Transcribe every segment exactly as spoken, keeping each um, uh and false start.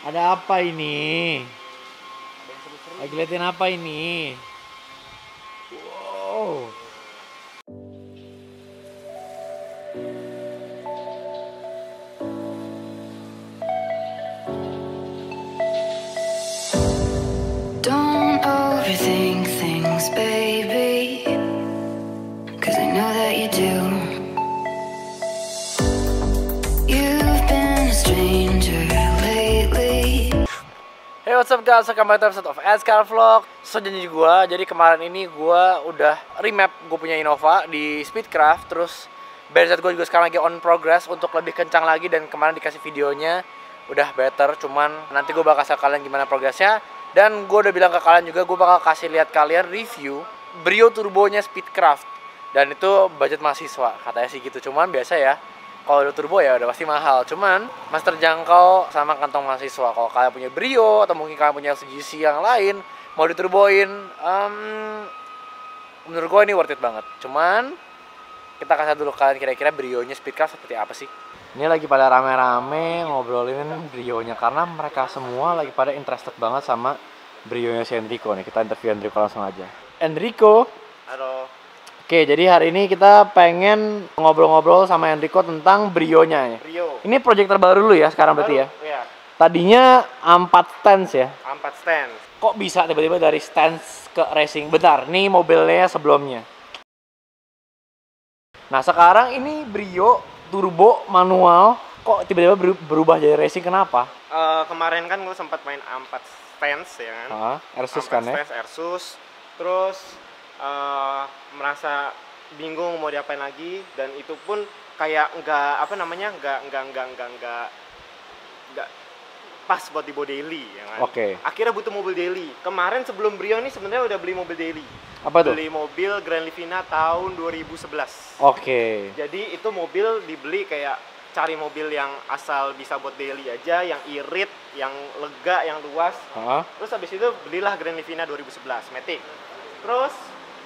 Ada apa ini? Lagi liatin apa ini? Wow. Don't overthink things, baby, 'cause I know that you do. Hey, what's up guys, welcome back to episode of S-Car Vlog. So, janji gue, jadi kemarin ini gue udah remap gue punya Innova di Speedcraft. Terus body gue juga sekarang lagi on progress untuk lebih kencang lagi. Dan kemarin dikasih videonya udah better, cuman nanti gue bakal kasih kalian gimana progresnya. Dan gue udah bilang ke kalian juga, gue bakal kasih lihat kalian review Brio Turbonya Speedcraft. Dan itu budget mahasiswa, katanya sih gitu, cuman biasa ya. Kalau udah turbo ya udah pasti mahal, cuman masih terjangkau sama kantong mahasiswa. Kalau kalian punya Brio atau mungkin kalian punya L C G C yang lain mau diturboin, um, menurut gue ini worth it banget. Cuman kita kasih dulu kalian kira-kira Brionya Speedcraft seperti apa sih. Ini lagi pada rame-rame ngobrolin Brionya karena mereka semua lagi pada interested banget sama Brionya si Enrico nih. Kita interview Enrico langsung aja. Enrico, halo. Oke, jadi hari ini kita pengen ngobrol-ngobrol sama Enrico tentang Brionya. Brio. Ini project terbaru dulu ya sekarang baru, berarti ya? Iya. Tadinya empat stance ya? empat stance. Kok bisa tiba-tiba dari stance ke racing? Bentar, nih mobilnya sebelumnya. Nah sekarang ini Brio turbo manual. Kok tiba-tiba berubah jadi racing, kenapa? Uh, kemarin kan gue sempat main empat stance ya kan? Uh, Ersus kan ya? empat stance, Ersus. Terus... Uh, merasa bingung mau diapain lagi, dan itu pun kayak nggak apa namanya nggak nggak nggak nggak nggak nggak pas buat di body daily ya kan? Oke. Okay. Akhirnya butuh mobil daily. Kemarin sebelum Brio ini sebenarnya udah beli mobil daily. Apa tuh? Beli mobil Grand Livina tahun dua ribu sebelas. Oke. Okay. Jadi itu mobil dibeli kayak cari mobil yang asal bisa buat daily aja, yang irit, yang lega, yang luas. Uh -huh. Terus habis itu belilah Grand Livina dua ribu sebelas matic. Terus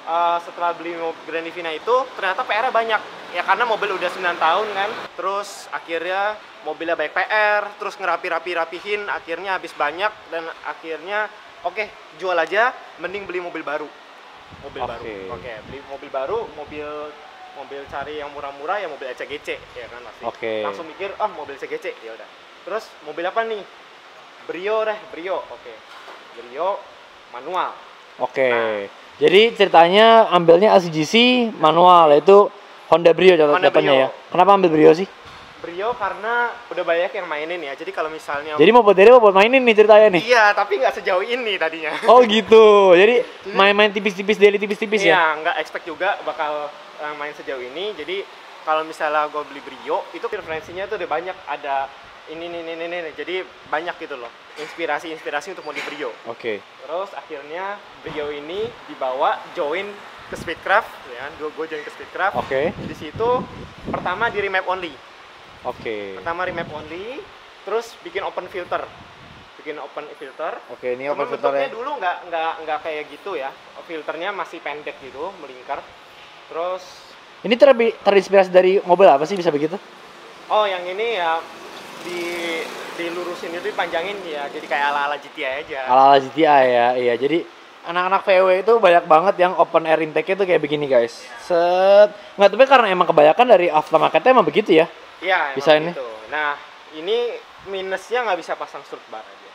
Uh, setelah beli Grand Livina itu ternyata P R-nya banyak ya, karena mobil udah sembilan tahun kan. Terus akhirnya mobilnya banyak P R, terus ngerapi-rapi-rapihin, akhirnya habis banyak. Dan akhirnya oke okay, jual aja, mending beli mobil baru. Mobil okay. baru Oke okay, beli mobil baru, mobil mobil cari yang murah-murah ya, mobil L C G C ya kan pasti. Okay. Langsung mikir, oh mobil L C G C ya udah. Terus mobil apa nih? Brio deh, Brio. Oke okay. Brio manual. Oke okay. Nah, jadi ceritanya ambilnya L C G C manual, yaitu Honda Brio contohnya ya. Kenapa ambil Brio sih? Brio karena udah banyak yang mainin ya. Jadi kalau misalnya Jadi mau buat dari mau buat mainin nih ceritanya nih. Iya, tapi nggak sejauh ini tadinya. Oh gitu. Jadi main-main tipis-tipis daily tipis-tipis ya. Iya, nggak expect juga bakal uh, main sejauh ini. Jadi kalau misalnya gue beli Brio, itu referensinya tuh udah banyak, ada ini ini ini ini. Jadi banyak gitu loh. Inspirasi-inspirasi untuk mau di Brio. Oke. Okay. Terus akhirnya Brio ini dibawa join ke Speedcraft, ya. Gue gue join ke Speedcraft. Oke. Okay. Di situ pertama di remap only. Oke. Okay. Pertama remap only, terus bikin open filter, bikin open filter. Oke, okay, ini open filter. Bentuknya dulu nggak nggak nggak kayak gitu ya. Filternya masih pendek gitu, melingkar. Terus. Ini ter terinspirasi dari mobil apa sih bisa begitu? Oh, yang ini ya di dilurusin itu dipanjangin ya, jadi kayak ala-ala G T I aja. Ala-ala G T I ya, iya. Jadi anak-anak V W itu banyak banget yang open air intake-nya tuh kayak begini guys. Ya. Set. Nggak, tapi karena emang kebanyakan dari aftermarket-nya emang begitu ya? Iya, bisa ini. Gitu. Nah, ini minusnya nggak bisa pasang strut bar aja.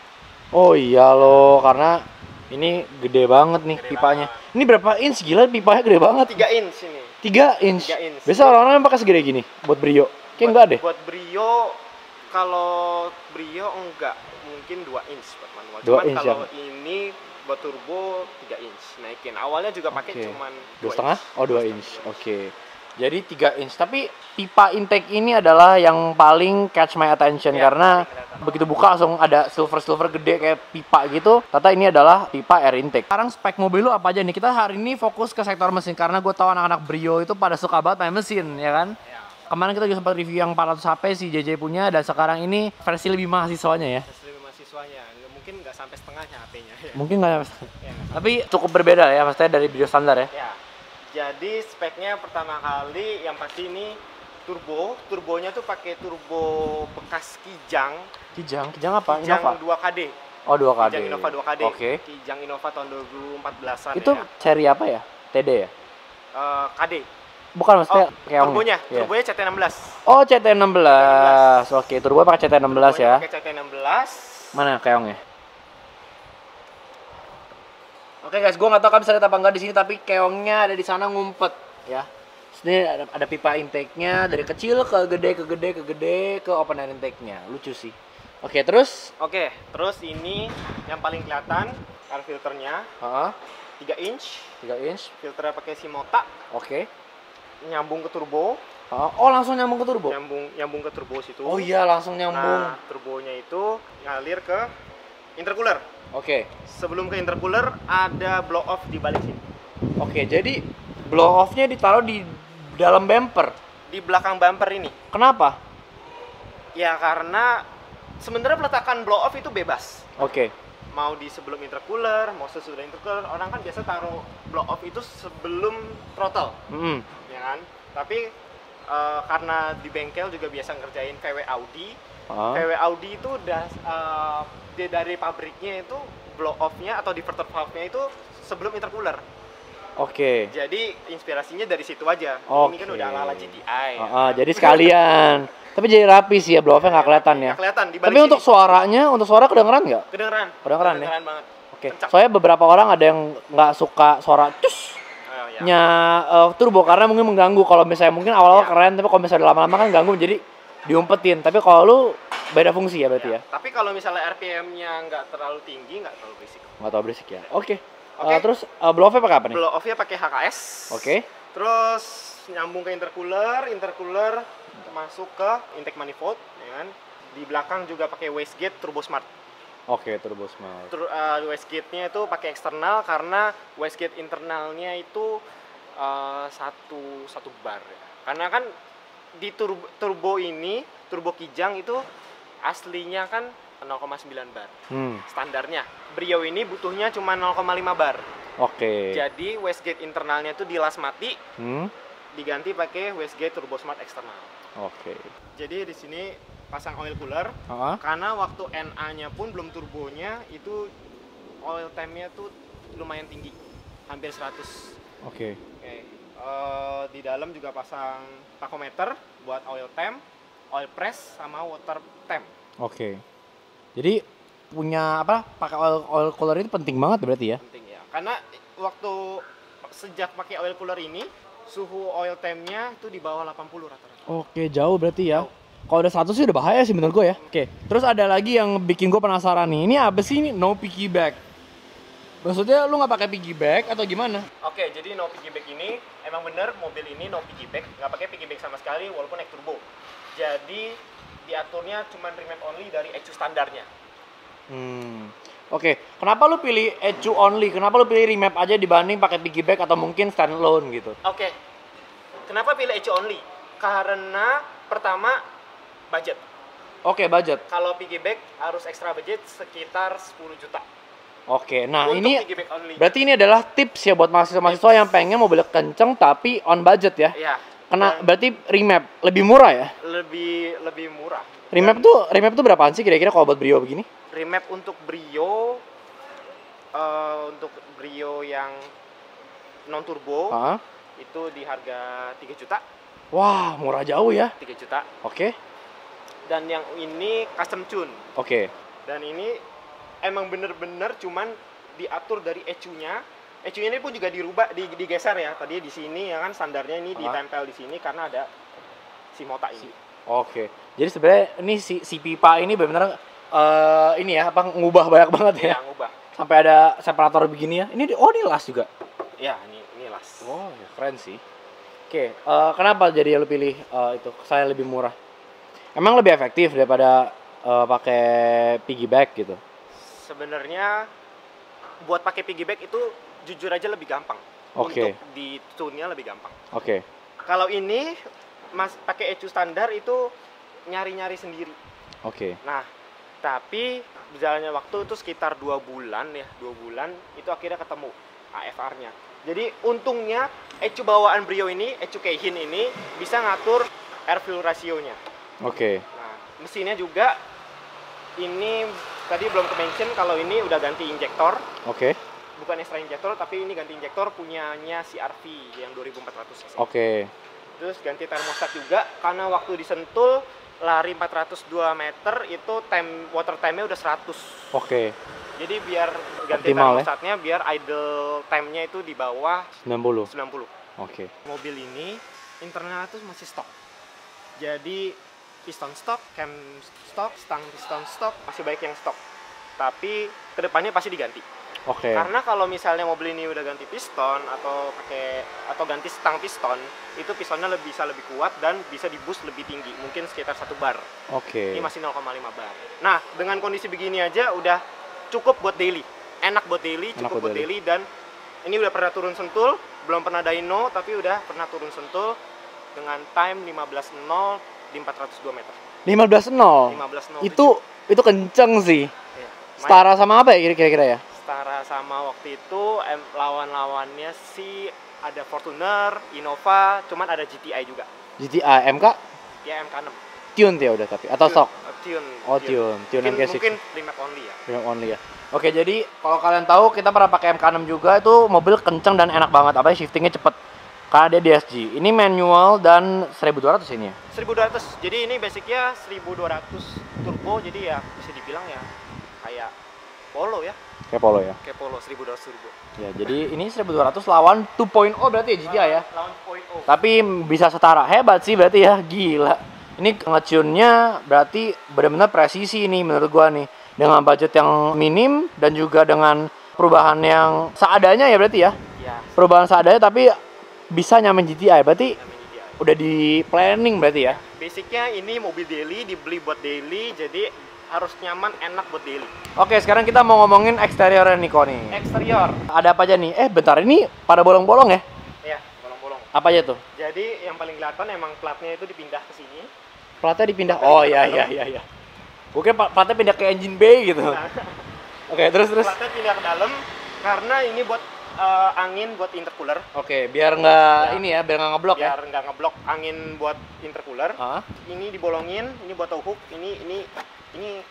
Oh iya loh, karena ini gede banget nih gede pipanya. Banget. Ini berapa inch? Gila pipanya gede banget. tiga inch ini. tiga inch? tiga inch. Biasa orang-orang pakai segede gini buat Brio. Kayak buat, enggak deh. Buat Brio... Kalau Brio enggak, mungkin dua inch buat manual. Cuman kalau ini buat turbo tiga inch naikin. Awalnya juga pakai okay. cuman dua setengah. Oh, dua inch. Oke. Okay. Jadi tiga inch, tapi pipa intake ini adalah yang paling catch my attention yeah, karena begitu buka langsung ada silver-silver gede kayak pipa gitu. Tata ini adalah pipa air intake. Sekarang spek mobil lu apa aja nih? Kita hari ini fokus ke sektor mesin karena gue tahu anak-anak Brio itu pada suka banget main mesin, ya kan? Yeah. Kemarin kita juga sempat review yang empat ratus H P si J J punya, dan sekarang ini versi lebih mahasiswanya ya? Versi lebih mahasiswanya, mungkin nggak sampai setengahnya H P-nya ya. Mungkin nggak sampai setengah. Ya, tapi cukup berbeda ya, maksudnya dari Brio standar ya? Ya, jadi speknya pertama kali yang pasti ini turbo. Turbonya tuh pakai turbo bekas Kijang. Kijang? Kijang apa? Kijang Innova? dua K D. Oh, dua K D. Kijang Innova dua K D. Oke. Okay. Kijang Innova tahun dua ribu empat belasan. Itu ya. Seri apa ya? T D ya? Uh, K D. Bukan, maksudnya oh, turbonya. Yeah. Turbonya C T enam belas. Oh, C T enam belas. Oke, okay, turbo pakai C T enam belas turbonya ya. Pakai C T enam belas. Mana keongnya? Oke okay, guys, gue nggak tahu kalian bisa lihat apa enggak di sini, tapi keongnya ada di sana ngumpet ya. Ini ada, ada pipa intake-nya dari kecil ke gede ke gede ke gede ke open air intake-nya. Lucu sih. Oke, okay, terus? Oke, okay, terus ini yang paling kelihatan air filternya. Heeh. tiga inch. tiga inch. Filternya pakai Shimota. Oke. Okay. Nyambung ke turbo. Hah? Oh, langsung nyambung ke turbo. Nyambung nyambung ke turbo situ. Oh iya, langsung nyambung. Nah, turbonya itu ngalir ke intercooler. Oke. Okay. Sebelum ke intercooler ada blow off di balik sini. Oke, okay, jadi blow off-nya ditaruh di dalam bumper, di belakang bumper ini. Kenapa? Ya karena sebenarnya peletakan blow off itu bebas. Oke. Okay. Mau di sebelum intercooler, mau sesudah intercooler, orang kan biasa taruh blow off itu sebelum throttle. Mm. Ya kan? Tapi uh, karena di bengkel juga biasa ngerjain V W Audi. Uh. V W Audi itu udah uh, dari pabriknya itu blow off-nya atau diverter valve-nya itu sebelum intercooler. Oke. Okay. Jadi inspirasinya dari situ aja. Okay. Ini kan udah ala-ala G T I. Uh, uh, ya. Jadi sekalian. Tapi jadi rapi sih ya, blow off-nya nggak kelihatan ya. Nggak kelihatan. Tapi sini. Untuk suaranya, untuk suara kedengeran nggak? Kedengeran. Kedengeran, kedengeran ya. Banget. Oke. Okay. Soalnya beberapa orang ada yang nggak suka suara cus-nya uh, turbo karena mungkin mengganggu. Kalau misalnya mungkin awal-awal ya. Keren, tapi kalau misalnya lama-lama kan ganggu, jadi diumpetin. Tapi kalau lu beda fungsi ya berarti ya. ya. Tapi kalau misalnya R P M-nya nggak terlalu tinggi, nggak terlalu berisik. Nggak terlalu berisik ya. Oke. Okay. Okay. Uh, terus uh, blow off-nya pakai apa nih? Blow off-nya pakai H K S. Oke. Okay. Terus nyambung ke intercooler, intercooler masuk ke intake manifold, ya kan? Di belakang juga pakai wastegate turbo smart. Oke, okay, turbo smart. Tur uh, wastegate-nya itu pakai eksternal karena wastegate internalnya itu uh, satu satu bar. Ya. Karena kan di turbo, turbo ini turbo Kijang itu aslinya kan nol koma sembilan bar. Hmm. Standarnya. Brio ini butuhnya cuma nol koma lima bar. Oke. Okay. Jadi wastegate internalnya itu dilas mati. Hmm. Diganti pakai wastegate turbo smart eksternal. Oke. Okay. Jadi di sini pasang oil cooler. Uh-huh. Karena waktu N A-nya pun belum turbonya itu oil time-nya tuh lumayan tinggi. Hampir seratus. Oke. Okay. Okay. Uh, di dalam juga pasang tachometer buat oil temp, oil press sama water temp. Oke. Okay. Jadi punya apa? Pakai oil, oil cooler itu penting banget berarti ya? Penting ya. Karena waktu sejak pakai oil cooler ini suhu oil temp-nya itu di bawah delapan puluh rata-rata. Oke, jauh berarti ya. Kalau udah satu sih udah bahaya sih menurut gue ya. Oke. Terus ada lagi yang bikin gue penasaran nih. Ini apa sih ini? No piggyback. Maksudnya lu nggak pakai piggyback atau gimana? Oke, jadi no piggyback ini emang bener mobil ini no piggyback, nggak pakai piggyback sama sekali walaupun naik turbo. Jadi diaturnya cuma remap only dari E C U standarnya. Hmm. Oke, okay. Kenapa lu pilih E C U only? Kenapa lu pilih remap aja dibanding pakai piggyback atau mungkin standalone gitu? Oke. Okay. Kenapa pilih E C U only? Karena pertama budget. Oke, okay, budget. Kalau piggyback harus extra budget sekitar sepuluh juta. Oke, okay. Nah untuk ini berarti ini adalah tips ya buat mahasiswa-mahasiswa yang pengen mobil kenceng tapi on budget ya. Iya. Kena, berarti remap lebih murah ya? Lebih lebih murah. Remap Dan, tuh remap tuh berapaan sih kira-kira kalau buat Brio begini? Remap untuk Brio uh, untuk Brio yang non turbo uh-huh. itu di harga tiga juta. Wah, murah jauh ya. tiga juta. Oke. Okay. Dan yang ini custom tune. Oke. Okay. Dan ini emang bener-bener cuman diatur dari E C U-nya. E C U ini pun juga dirubah, digeser ya. Tadi di sini ya kan standarnya ini ditempel di sini karena ada Shimota ini. Oke. Okay. Jadi sebenarnya ini si, si pipa ini benar-benar uh, ini ya apa ngubah banyak banget ya. Iya, ngubah. Sampai ada separator begini ya. Ini oh ini las juga. Iya, ini ini las. Oh, ya keren sih. Oke, okay. uh, kenapa jadi lu pilih uh, itu? Saya lebih murah. Emang lebih efektif daripada uh, pakai piggyback gitu. Sebenarnya buat pakai piggyback itu jujur aja lebih gampang. Okay. Untuk di tune-nya lebih gampang. Oke. Okay. Kalau ini mas pakai E C U standar itu nyari-nyari sendiri. Oke. Okay. Nah, tapi berjalannya waktu itu sekitar dua bulan ya, dua bulan itu akhirnya ketemu A F R-nya. Jadi untungnya E C U bawaan Brio ini, E C U Keihin ini bisa ngatur air fuel ratio-nya. Oke. Okay. Nah, mesinnya juga ini tadi belum ke mention kalau ini udah ganti injektor. Oke. Okay. Bukan extra injektor, tapi ini ganti injektor punyanya C R V yang dua ribu empat ratus cc. Oke. Okay. Terus ganti termostat juga karena waktu di Sentul lari empat ratus dua meter itu time water time-nya udah seratus. Oke. Okay. Jadi biar ganti termostatnya ya? Biar idle time-nya itu di bawah sembilan puluh. sembilan puluh. Oke. Okay. Mobil ini internal itu masih stok. Jadi piston stok, cam stok, stang piston stok, masih baik yang stok. Tapi kedepannya pasti diganti. Oke. Okay. Karena kalau misalnya mobil ini udah ganti piston atau pakai atau ganti stang piston, itu pistonnya lebih bisa lebih kuat dan bisa di-boost lebih tinggi, mungkin sekitar satu bar. Oke. Okay. Ini masih nol koma lima bar. Nah, dengan kondisi begini aja udah cukup buat daily. Enak buat daily, cukup buat, buat daily. daily dan ini udah pernah turun Sentul, belum pernah dyno tapi udah pernah turun Sentul dengan time lima belas nol di empat ratus dua meter. lima belas nol. Itu itu kenceng sih. Iya. Setara sama apa ya kira-kira ya? Setara sama waktu itu lawan-lawannya sih ada Fortuner, Innova, cuman ada G T I juga. G T I M K? Ya M K enam. Tune ya udah tapi atau sok? Tune. Oh, tune. Tune M K enam. Mungkin remake only ya. Remake only ya. Oke, jadi kalau kalian tahu kita pernah pakai M K enam juga, itu mobil kenceng dan enak banget apalagi shiftingnya cepet. Karena dia D S G. Ini manual dan seribu dua ratus ini ya? seribu dua ratus. Jadi ini basicnya seribu dua ratus turbo. Jadi ya bisa dibilang ya kayak Polo ya. Kayak Polo ya? Kayak Polo seribu dua ratus turbo. Ya, jadi ini seribu dua ratus lawan dua koma nol berarti ya G T I ya? Lawan dua koma nol. Tapi bisa setara. Hebat sih berarti ya. Gila. Ini nge-tune-nya berarti benar-benar presisi nih menurut gua nih. Dengan budget yang minim dan juga dengan perubahan yang seadanya ya berarti ya? Ya. Perubahan seadanya tapi bisa nyaman G T I, berarti G T I. Udah di planning berarti ya? Basicnya ini mobil daily, dibeli buat daily, jadi harus nyaman, enak buat daily. Oke, sekarang kita mau ngomongin eksteriornya nih, Koni. Eksterior. Ada apa aja nih? Eh, bentar, ini pada bolong-bolong ya? Iya, bolong-bolong. Apa aja tuh? Jadi yang paling kelihatan emang platnya itu dipindah ke sini. Platnya dipindah? Platnya oh, iya, iya, iya, iya. Mungkin platnya pindah ke engine bay gitu. Nah. Oke, terus-terus? Platnya pindah ke dalam, karena ini buat Uh, angin buat intercooler. Oke, okay, biar nggak ya. ini ya, biar nggak ngeblok ya. Biar nggak ngeblok angin buat intercooler. Huh? Ini dibolongin, ini buat tow hook, ini ini ini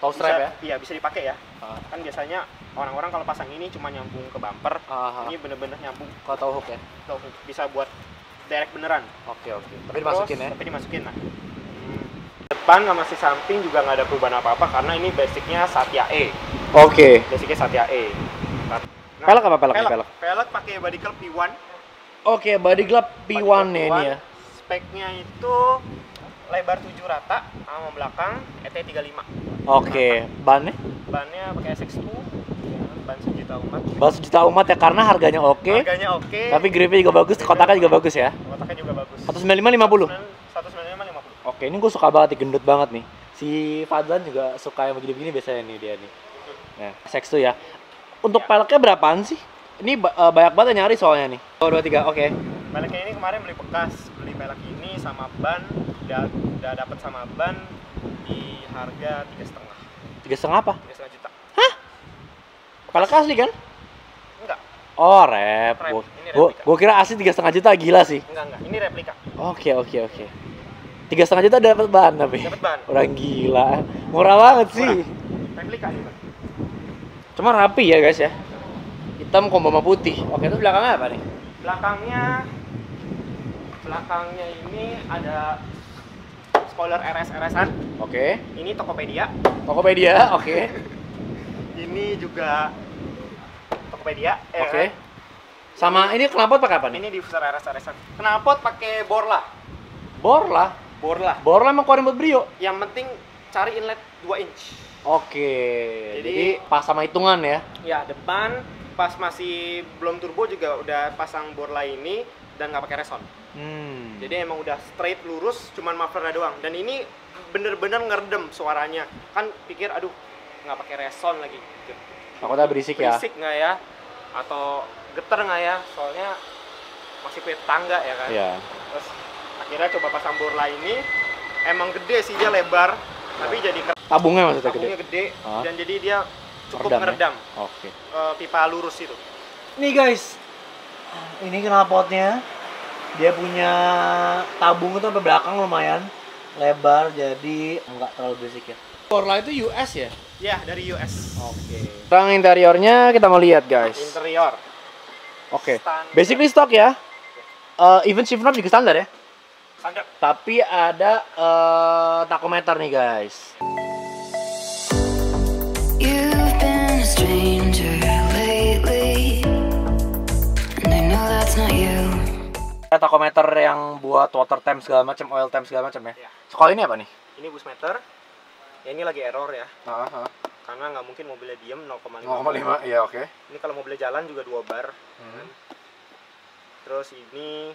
tow strap ya? Iya, bisa dipakai ya. Uh. Kan biasanya orang-orang kalau pasang ini cuma nyambung ke bumper. Uh-huh. Ini bener-bener nyambung ke tow hook ya. Tow hook bisa buat direct beneran. Oke, okay, oke. Okay. Tapi dimasukin ya. Tapi dimasukin nah. Depan sama si samping juga nggak ada perubahan apa-apa karena ini basicnya Satya E. Oke. Okay. Basicnya Satya E. Nah, pelek apa pelek? Pelek, pelek. pelek pakai body glove P satu. Oke, okay, body glove P satu nih ini ya. Speknya itu lebar tujuh rata sama belakang E T tiga puluh lima. Oke, okay. Bannya? Bannya pakai S X dua. Ban sejuta umat. Ban sejuta umat ya karena harganya oke. Okay. Harganya oke. Okay. Tapi gripnya juga bagus, kotaknya juga bagus ya. Kotaknya juga bagus. seratus sembilan puluh lima lima puluh. seratus sembilan puluh lima lima puluh. Oke, okay, ini gue suka banget, gendut banget nih. Si Fadlan juga suka yang begini-begini biasanya nih dia nih. Nah, S X dua ya. Untuk ya. Peleknya berapaan sih? Ini uh, banyak banget yang nyari soalnya nih. dua dua tiga, oke. Okay. Peleknya ini kemarin beli bekas, beli pelek ini sama ban, udah, udah dapet sama ban di harga tiga setengah. Tiga setengah apa? Tiga setengah juta. Hah? Pelek asli kan? Enggak. Oh repot. Gue kira asli tiga setengah juta, gila sih. Enggak enggak, ini replika. Oke okay, oke okay, oke. Okay. Tiga setengah juta dapet ban tapi. Dapet ban. Orang gila, murah banget sih. Murah. Replika juga. Cuma rapi ya guys ya, hitam kombo sama putih. Oke, itu belakangnya apa nih? Belakangnya, belakangnya ini ada spoiler R S-RSan. Oke. Ini Tokopedia. Tokopedia, oke. Okay. Ini juga Tokopedia. Eh, oke. Okay. Sama ini knalpot pakai apa nih? Ini diffuser R S-RSan. Knalpot pakai Borla. Borla. Borla. Borla sama koin buat Brio. Yang penting cari inlet dua inch. Oke, jadi, jadi pas sama hitungan ya? Ya, depan pas masih belum turbo juga udah pasang Borla ini dan nggak pakai reson. Hmm. Jadi emang udah straight lurus, cuman mufflernya doang. Dan ini bener-bener ngerdem suaranya. Kan pikir aduh nggak pakai reson lagi. Takutnya berisik, berisik ya? Berisik nggak ya? Atau geter nggak ya? Soalnya masih punya tangga ya kan? Iya. Terus akhirnya coba pasang Borla ini, emang gede sih dia lebar. Tapi jadi tabungnya maksudnya tabungnya gede, gede ah. Dan jadi dia cukup meredam ya? Okay. E, pipa lurus itu nih guys, ini knalpotnya Dia punya tabung itu sampai belakang lumayan lebar, jadi nggak terlalu berisik ya. Borla itu U S ya? Ya, dari U S. Oke. Okay. Sekarang interiornya kita mau lihat, guys. Interior. Oke. Okay. Basically stock ya. Uh, even shift knob juga standar ya. Standar. Tapi ada uh, tachometer nih, guys. You've been a stranger lately, and I know that's not you. Tachometer yang buat water temp segala macam, oil temp segala macam ya. Ya. Kalau ini apa nih? Ini boost meter. Ya ini lagi error ya. Uh -huh. Karena nggak mungkin mobilnya diem nol koma lima. nol koma lima ya, oke. Okay. Ini kalau mobilnya jalan juga dua bar. Hmm. Terus ini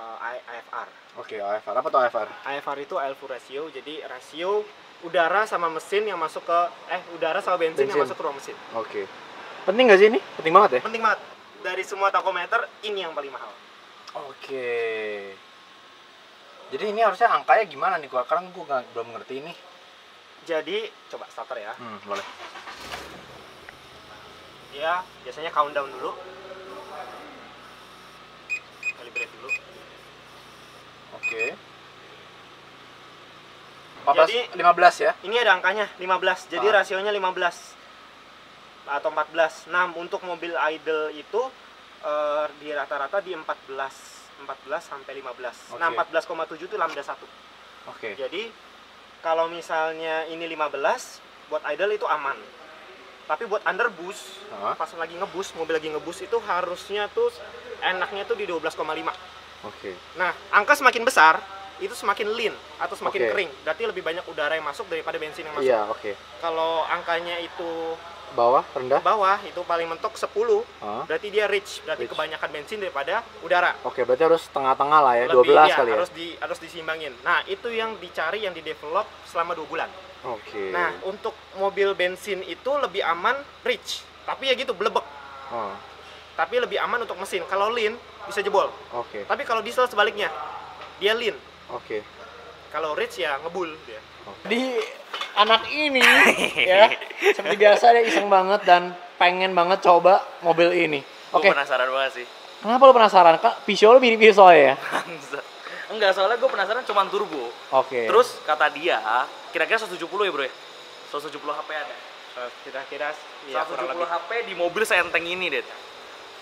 uh, A F R. Oke, okay, A F R. Apa tuh A F R? A F R itu air-fuel ratio. Jadi rasio udara sama mesin yang masuk ke eh udara sama bensin, bensin. yang masuk ke ruang mesin. Oke. Okay. Penting nggak sih ini? Penting banget ya? Penting banget. Dari semua tachometer ini yang paling mahal. Oke, jadi ini harusnya angkanya gimana nih? Karena gue gak, belum ngerti ini. Jadi coba starter ya. Hmm, boleh. Ya, biasanya countdown dulu. Calibrate dulu. Oke. empat belas, jadi, lima belas ya? Ini ada angkanya lima belas, jadi ah. rasionya lima belas atau empat belas. Nah, untuk mobil idle itu Uh, di rata-rata di empat belas sampai lima belas. Okay. Nah, empat belas koma tujuh itu lambda satu. Oke. Okay. Jadi kalau misalnya ini lima belas buat idle itu aman. Tapi buat underboost, uh-huh. pas lagi ngeboost, mobil lagi ngeboost itu harusnya tuh enaknya tuh di dua belas koma lima. Oke. Okay. Nah, angka semakin besar itu semakin lean atau semakin okay. kering. Berarti lebih banyak udara yang masuk daripada bensin yang masuk. Iya, yeah, oke. Okay. Kalau angkanya itu bawah rendah bawah itu paling mentok sepuluh. Ah. Berarti dia rich, berarti rich. kebanyakan bensin daripada udara. Oke, berarti harus tengah-tengah lah ya. Lebih, dua belas ya, kali harus ya? Di, harus disimbangin. Nah, itu yang dicari, yang di develop selama dua bulan. Oke. Okay. Nah, untuk mobil bensin itu lebih aman rich, tapi ya gitu blebek. Ah. Tapi lebih aman untuk mesin. Kalau lean bisa jebol. Oke. Okay. Tapi kalau diesel sebaliknya, dia lean. Oke. Okay. Kalau rich ya ngebul dia. Okay. Di anak ini ya seperti biasa dia iseng banget dan pengen banget coba mobil ini. Oke. Okay. Penasaran banget sih. Kenapa lo penasaran? Kak, pisau lo mirip-mirip soalnya ya? Enggak, soalnya gue penasaran cuman turbo. Oke. Okay. Terus kata dia kira-kira seratus tujuh puluh ya bro ya? seratus tujuh puluh H P ada. Kira-kira ya, seratus tujuh puluh H P di mobil seenteng ini, Det.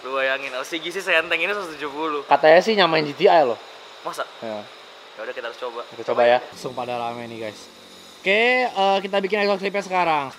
Lu bayangin, L C G C seenteng ini seratus tujuh puluh. Katanya sih nyamain G T I loh. Masa? Ya. Ya udah, kita harus coba. Kita coba ya. Langsung pada rame nih, guys. Oke, okay, uh, kita bikin exhaust clipnya sekarang.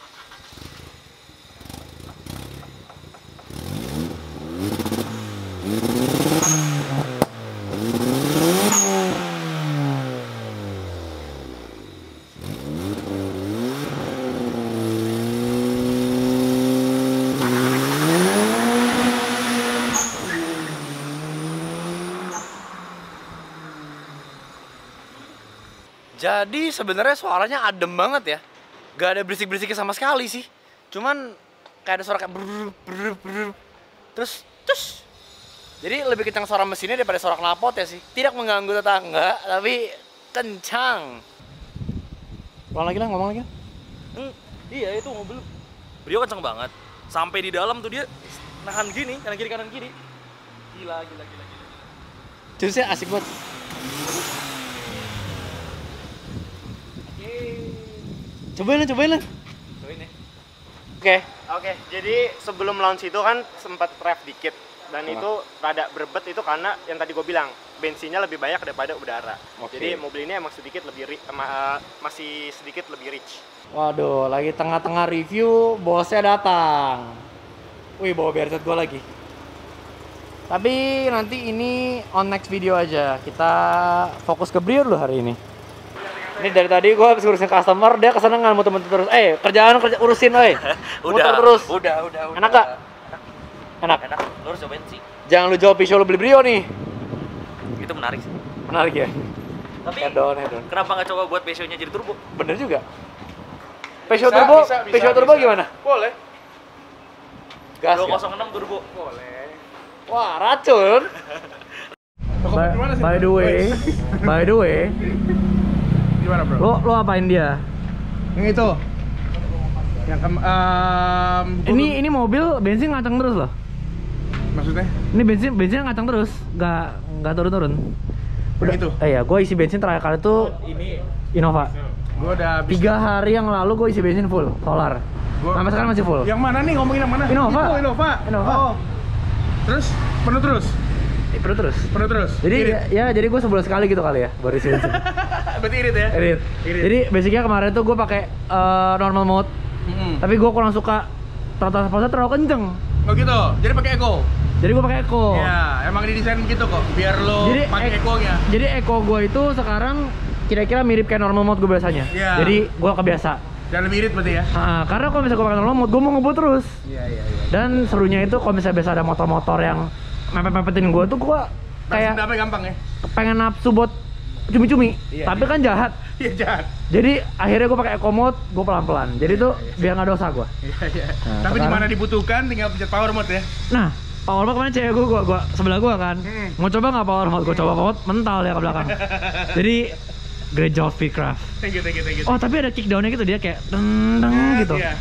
Jadi sebenarnya suaranya adem banget ya, gak ada berisik-berisiknya sama sekali sih. Cuman kayak ada suara kayak brrrr, brrrr, brrrr. Terus, terus. Jadi lebih kencang suara mesinnya daripada suara knalpot ya sih. Tidak mengganggu tetangga, tapi kencang. Ngomong lagi lah, ngomong lagi. Hmm, iya itu mobil Brio kencang banget. Sampai di dalam tuh dia nahan gini, kanan kiri kanan kiri. Gila, gila, gila, gila. Terusnya asik banget. Cobain lah, cobain lah. Cobain ya. Oke. Oke, jadi sebelum launch itu kan sempat rev dikit. Dan oh. itu rada berbet itu karena yang tadi gue bilang, bensinnya lebih banyak daripada udara. Okay. Jadi mobil ini emang sedikit lebih uh, masih sedikit lebih rich. Waduh, lagi tengah-tengah review, bosnya datang. Wih, bawa B R Z gue lagi. Tapi nanti ini on next video aja. Kita fokus ke Brio dulu hari ini. Ini dari tadi gue habis ngurusin customer, dia kesenangan mau temen terus. Eh, kerjaan kerja urusin, woi. Udah, terus. Udah, udah, udah. Enak gak? Enak. Enak. Lu harus cobain sih. Jangan lu jawab pisau lu beli Brio nih. Itu menarik sih. Menarik ya. Tapi head on, head on. Kenapa nggak coba buat pisaunya jadi turbo? Bener juga. Pisau turbo, pisau turbo bisa. Gimana? Boleh. Gas. dua nol enam turbo. Boleh. Wah, racun. by, by the way, by the way. Gimana, bro? Lo, lo apain dia? Yang itu? Yang kem... Um, ini, ini mobil bensin ngacang terus loh? Maksudnya? Ini bensin bensinnya ngacang terus? Gak... nggak turun-turun. Udah itu. Eh ya, gue isi bensin terakhir kali itu ini Innova. Gue udah tiga hari yang lalu gue isi bensin full solar. Sampai sekarang masih full. Yang mana nih, ngomongin yang mana? Innova. Itu, Innova. Innova. Oh. Terus penuh terus. Eh, penuh terus. Penuh terus. Jadi irit. Ya, jadi gue sebulan sekali gitu kali ya baru isi bensin. Berarti irit ya? Irit. Irit. Jadi basicnya kemarin tuh gue pakai uh, normal mode. Mm-hmm. Tapi gue kurang suka tata sport terlalu kenceng. Oh gitu. Jadi pakai eco. Jadi gue pakai eco. Ya, emang didesain gitu kok. Biar lo pakai eco-nya. Jadi eco gue itu sekarang kira-kira mirip kayak normal mode gue biasanya. Yeah. Jadi gue kebiasa. Dan lebih irit berarti ya? Nah, karena kalau misalnya gue pakai normal mode, gue mau ngebut terus. Iya, iya, iya. Dan serunya itu kalau misalnya biasa ada motor-motor yang mepet-mepetin gue tuh, gue kayak pengen gampang ya? Pengen nafsu buat cumi-cumi, iya, tapi iya. Kan jahat. Iya, jahat. Jadi akhirnya gue pakai eco mode, gue pelan-pelan. Jadi iya, tuh iya, biar nggak dosa gue. Iya, iya. Nah, tapi di mana dibutuhkan tinggal pencet power mode ya? Nah, power mode kemarin cewek gue, gue, gue sebelah gue kan. Hmm. Mau coba nggak power mode? Gue coba power mode, mental ya ke belakang. Jadi great job, Speedcraft. Thank you, thank you, thank you. Oh, tapi ada kickdownnya gitu, dia kayak deng deng gitu. Yeah.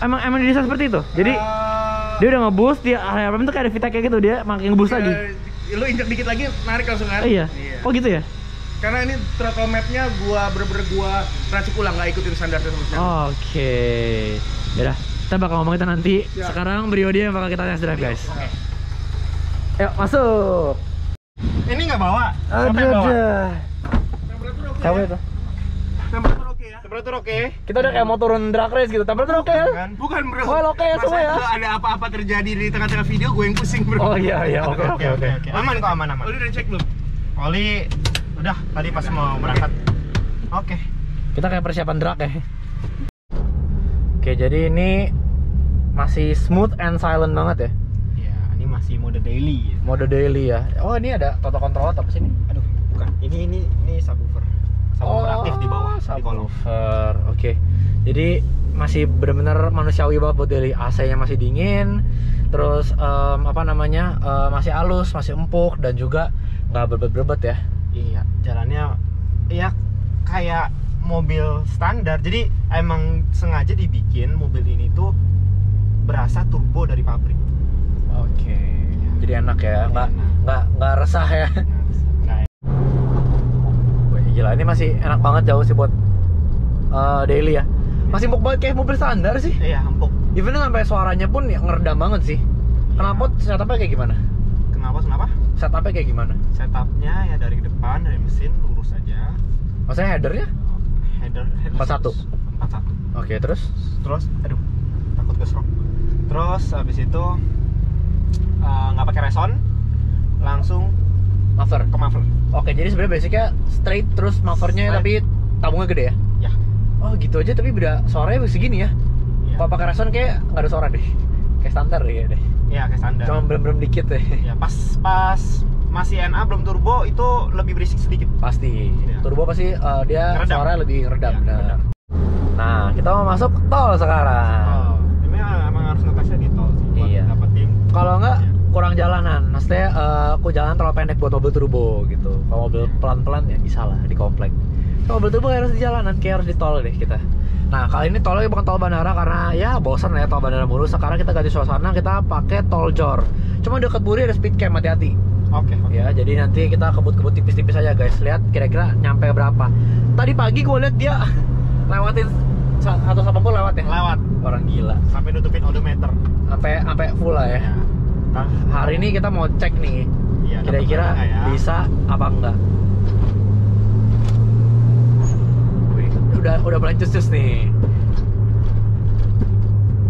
Emang emang didesain seperti itu. Jadi uh, dia udah ngeboost, dia area apa itu kayak ada VTEC-nya gitu, dia makin ngeboost lagi. Lu injek dikit lagi, narik langsung kan? Oh, iya. Yeah. Oh gitu ya? Karena ini throttle map-nya gua bener-bener gua racik ulang, nggak ikutin standarnya semuanya. Oke. Okay. Yaudah, kita bakal ngomong kita nanti. Yeah. Sekarang Brio dia yang bakal kita test drive, guys. Oke. Okay. Yuk, masuk. Ini nggak bawa? Apa yang bawa? Temperatur temperatur oke ya? Temperatur oke okay. Kita udah kayak mau turun drag race gitu, temperatur oke okay. Bukan, bukan bro, well, oke okay ya semua ya? Ada apa-apa terjadi di tengah-tengah video, gue yang pusing bro. Oh iya iya, oke oke oke. Aman kok, aman aman. Oli udah cek belum? Oli udah, tadi pas udah. Mau berangkat. Oke okay. Kita kayak persiapan drag ya. Oke, jadi ini masih smooth and silent banget ya? Iya, ini masih mode daily ya. Mode daily ya. Oh ini ada toto kontrol apa sih ini? Aduh, bukan, ini ini ini subwoofer. Subwoofer oh, aktif di bawah, subwoofer. Oke. Okay. Jadi masih benar-benar manusiawi banget buat daily. A C-nya masih dingin, terus um, apa namanya? Uh, masih halus, masih empuk dan juga nggak berbet-berbet ya. Iya, jalannya ya kayak mobil standar. Jadi emang sengaja dibikin mobil ini tuh berasa turbo dari pabrik. Oke. Okay. Ya. Jadi enak ya, nggak nggak nggak resah ya. Gila, ini masih enak banget jauh sih buat uh, daily ya. Masih empuk banget kayak mobil standar sih. Iya, empuk. Even sampai suaranya pun ya ngeredam banget sih. Kenapa ya. Setupnya kayak gimana? Kenapa? Kenapa? Setupnya kayak gimana? Setupnya ya dari depan, dari mesin, lurus aja. Maksudnya headernya? Header, header empat satu. empat satu. Oke, terus? Terus, aduh, takut kesrok. Terus habis itu nggak uh, pakai reson, langsung muffler ke muffler. Oke, jadi sebenarnya basicnya straight terus mufflernya tapi tabungnya gede ya? Ya. Oh gitu aja, tapi beda suaranya segini ya? Ya. Kalau pakai reson kayak nggak ada suara deh, kayak standar ya deh. Iya, kayak standar. Cuma belum-belum dikit deh. Ya, pas pas masih N A belum turbo itu lebih berisik sedikit. Pasti. Ya. Turbo pasti uh, dia ngeredam. Suaranya lebih redam. Ya, nah. Nah, kita mau masuk tol sekarang. Oh, ini emang harus ngetesnya di tol sih buat iya. Dapetin. Kalau nggak ya. Kurang jalanan, maksudnya aku uh, jalan terlalu pendek buat mobil turbo gitu. Kalau mobil pelan-pelan ya bisa lah di komplek. Kalau mobil turbo harus di jalanan, kayak harus di tol deh kita. Nah kali ini tolnya bukan tol bandara karena ya bosan ya tol bandara mulu. Sekarang kita ganti suasana, kita pakai tol jor. Cuma dekat Buri ada speed cam, hati-hati. Oke. Okay, okay. Ya jadi nanti kita kebut-kebut tipis-tipis aja guys. Lihat kira-kira nyampe berapa. Tadi pagi gue lihat dia lewatin atau siapa pun lewat ya. Lewat. Orang gila. Sampai nutupin odometer. Sampai sampai full lah ya. Ya. Nah, hari ini kita mau cek nih, kira-kira ya, bisa apa enggak? Wih, udah udah mulai cus-cus nih.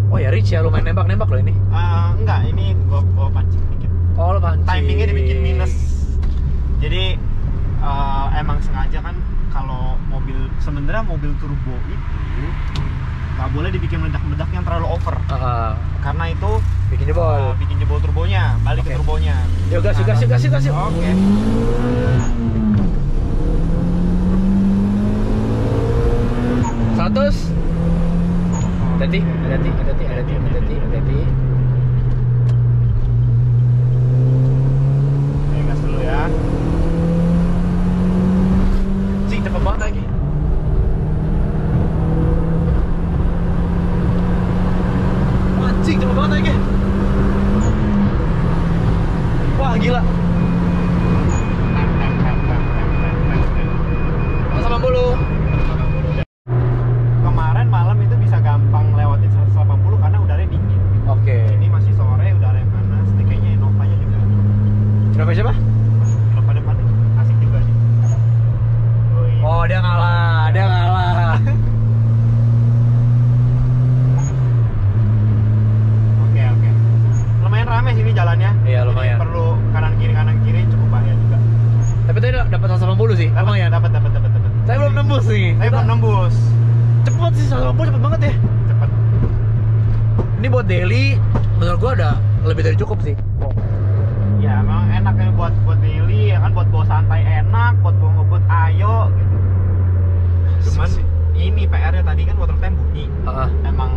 Oh ya Rich ya, lumayan nembak-nembak loh ini. Uh, enggak, ini gua, gua pancing dikit. Oh lo pancing. Timingnya dibikin minus. Jadi uh, emang sengaja kan kalau mobil sebenarnya mobil turbo itu nggak boleh dibikin meledak-meledak yang terlalu over. Uh-huh. Karena itu bikin jebol, uh, bikin jebol turbonya, balik okay. Ke turbonya. Yo gas, gas, gas, gas, gas. Oke. Seratus. Hati-hati, hati-hati, hati-hati, hati-hati, hati-hati. Oke, gas dulu ya. Cing, cepet banget lagi. Cik, cepet banget lagi. Wah, gila. jalannya. Iya, lumayan. Jadi perlu kanan kiri kanan kiri cukup bahaya juga. Tapi tadi dapat seratus delapan puluh sih. Lumayan. Dapat dapat dapat dapat. Saya belum nembus nih. Saya belum nembus. Cepet sih seratus delapan puluh, cepet banget ya. Cepet. Ini buat daily menurut gua ada lebih dari cukup sih. Oh. Ya, memang enak ya buat buat daily ya kan, buat bawa santai enak, buat bawa ngebut ayo gitu. Cuman sih, ini P R-nya tadi kan water temp bunyi. Uh -huh. Emang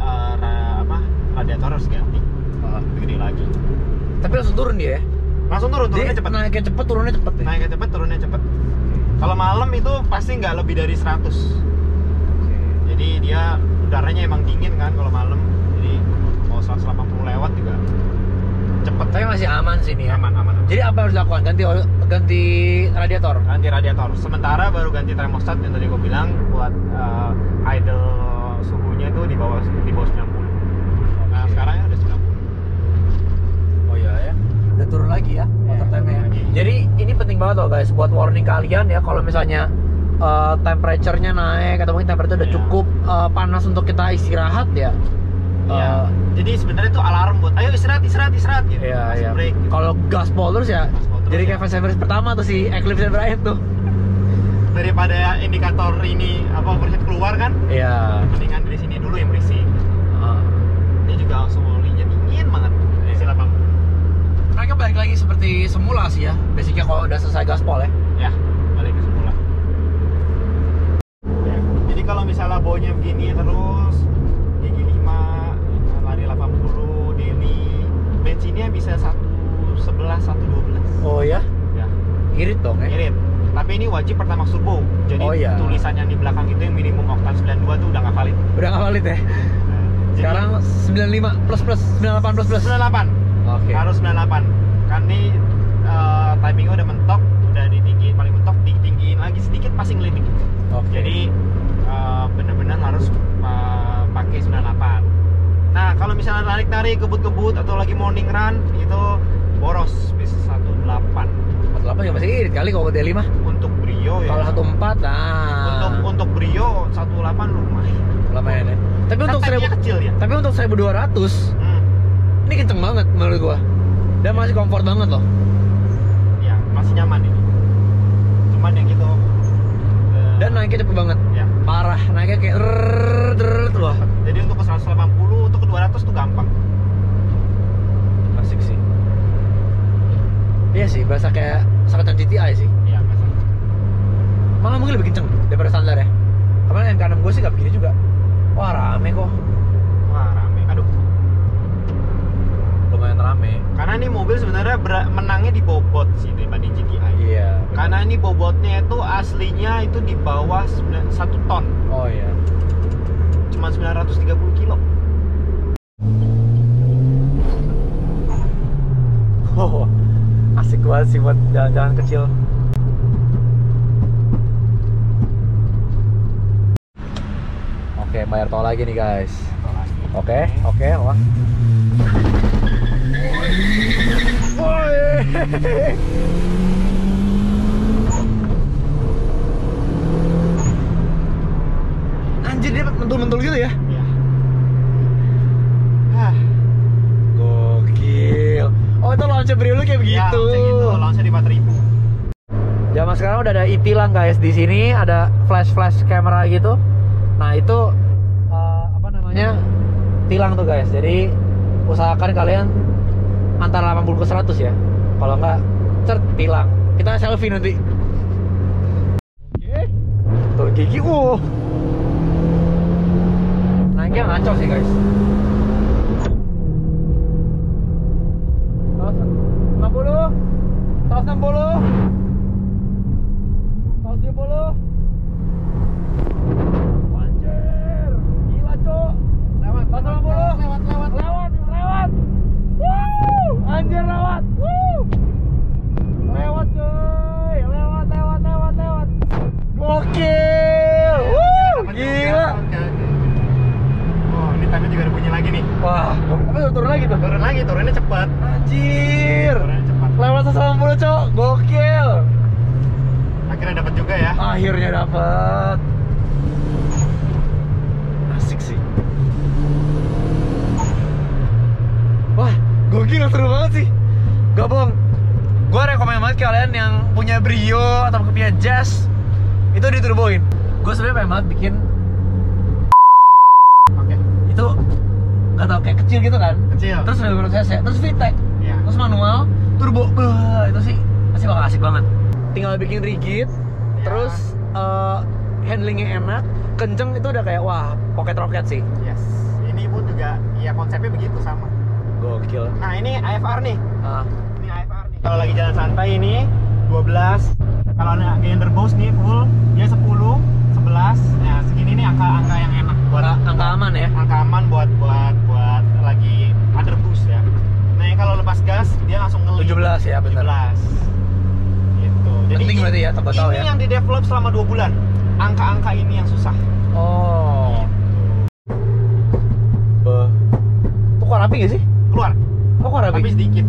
uh, ra, apa radiator harus ganti. Uh -huh. Gede lagi. Tapi langsung turun dia ya? Langsung turun, turunnya cepet. Naiknya cepet, turunnya cepet ya? Naiknya cepet, turunnya cepet. Kalau malam itu pasti nggak lebih dari seratus. Okay. Jadi dia udaranya emang dingin kan kalau malam. Jadi mau seratus delapan puluh lewat juga cepet. Tapi masih aman sih ini ya? Aman, aman, aman. Jadi apa yang harus dilakukan? Ganti ganti radiator? Ganti radiator. Sementara baru ganti termostat yang tadi gue bilang buat uh, idle suhunya itu di bawah di bawah sembilan puluh. Okay. Nah sekarang ya udah sembilan puluh. Oh iya ya? Udah turun lagi ya? Water yeah, time-nya ya? Lagi. Jadi ini penting banget loh guys buat warning kalian ya, kalau misalnya uh, temperature-nya naik atau mungkin temperature yeah. udah cukup uh, panas untuk kita istirahat ya. Ya, uh, jadi sebenarnya itu alarm buat ayo istirahat istirahat istirahat gitu. Iya, iya. Gitu. Kalau gaspol terus ya. Gaspol terus jadi kayak fast service pertama tuh si Eclipse yang terakhir tuh. Daripada indikator ini apa overheat keluar kan? Iya. Mendingan dari sini dulu yang berisik. Uh. Dia juga langsung olinya dingin banget. Iya. Silakan. Mereka balik lagi seperti semula sih ya. Basicnya kalau udah selesai gaspol ya. Ya, balik ke semula. Ya. Jadi kalau misalnya baunya begini terus gigi lima delapan puluh daily, bensinnya bisa satu sebelas, satu dua belas. Oh ya? Ya. Irit dong ya? Irit. Tapi ini wajib Pertamax Turbo. Jadi oh, ya, tulisan yang di belakang itu yang minimum oktan sembilan puluh dua itu udah nggak valid. Udah nggak valid ya? Nah, sekarang sembilan puluh lima plus plus, sembilan puluh delapan plus plus. sembilan puluh delapan. Oke. Okay. Harus sembilan puluh delapan. Kan ini uh, timingnya udah mentok, udah ditinggiin paling mentok, ditinggiin lagi sedikit pasti ngelitik. Oke. Okay. Jadi uh, benar-benar harus uh, pakai sembilan puluh delapan. Nah, kalau misalnya tarik-tarik, kebut-kebut, atau lagi morning run, itu boros, bisa satu delapan. satu delapan ya masih irit kali kalau D lima. Untuk Brio ya. Kalau satu empat, nah. Untuk, untuk Brio, satu delapan lumayan. Lumayan ya. Tapi untuk, seribu, kecil, ya? Tapi untuk seribu dua ratus, hmm. ini kenceng banget menurut gua. Dan masih comfort banget loh. Ya, masih nyaman ini. Cuman yang gitu. Uh, Dan naiknya cepet banget. Ya. Parah, naiknya kayak rrrr, rrrr, loh. Jadi untuk ke seratus delapan puluh, untuk ke dua ratus tuh gampang. Asik sih. Iya sih, berasa kayak sekitar G T I sih. Iya, berasa. Malah mungkin lebih kenceng daripada standar ya. Kemarin M K enam gue sih gak begini juga. Wah, rame kok. Wah, rame, aduh. Lumayan rame. Karena ini mobil sebenarnya menangnya di bobot sih daripada G T I. Iya. Karena ini bobotnya itu aslinya itu di bawah satu ton. Oh iya. Cuma sembilan ratus tiga puluh kilo. Oh, asik banget sih buat jalan-jalan kecil. Oke, bayar tol lagi nih guys. Oke, oke, wah. Woi. Anjir, dia mentul-mentul gitu ya? Iya. Hah. Gokil. Oh, itu launcher Brio lu kayak begitu. Ya, gitu. Launcher di empat ribu. Zaman sekarang udah ada e-tilang guys. Di sini ada flash-flash kamera gitu. Nah, itu uh, apa namanya? Tilang tuh guys. Jadi usahakan kalian antara delapan puluh ke seratus ya. Kalau enggak, cer tilang. Kita selfie nanti. Oke. Tuh gigi. Oh. Naiknya ngaco sih guys. Seratus lima puluh, seratus enam puluh, seratus tujuh puluh. Anjir, gila cok. Lewat, seratus delapan puluh, lewat, lewat, lewat, lewat. Woo, anjir lewat. Woo, lewat cuy, lewat, lewat, lewat, lewat. Gokil, woo, gila. Tapi juga ada bunyi lagi nih. Wah, tapi turun lagi tuh. Turun lagi, turunnya cepat. Anjir. Turunnya cepat. Lewat seratus delapan puluh, cok. Gokil. Akhirnya dapat juga ya. Akhirnya dapat. Asik sih. Wah, gokil, seru banget sih. gabung. Gue rekomend banget kalian yang punya Brio atau punya Jazz itu diturboin. Gue sebenarnya pengen banget bikin okay. itu nggak tau kayak kecil gitu kan, kecil. Terus dua ratus cc, terus VTEC, yeah. terus manual, turbo, bah, itu sih pasti bakal asik banget. Tinggal bikin rigid, yeah. terus uh, handlingnya enak, kenceng, itu udah kayak wah roket-roket sih. Yes, ini pun juga ya konsepnya begitu sama. Gokil. Nah ini A F R nih. Uh. Ini A F R nih. Kalau lagi jalan santai ini dua belas. Kalau ada gender boost nih full, dia sepuluh, sebelas. Nah, segini nih angka-angka yang enak buat angka, angka aman ya. Angka aman buat buat buat lagi under boost ya. Nah, kalau lepas gas dia langsung ngeli. tujuh belas ya, benar. tujuh belas. Gitu. Jadi penting berarti ya, tempat tahu ya. Ini yang di-develop selama dua bulan. Angka-angka ini yang susah. Oh. Gitu. Be. Tuh keluar api nggak sih? Keluar. Oh, keluar api. Tapi sedikit.